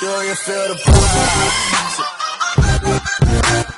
Do you feel the pull?